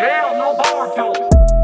Hell no, bar dope.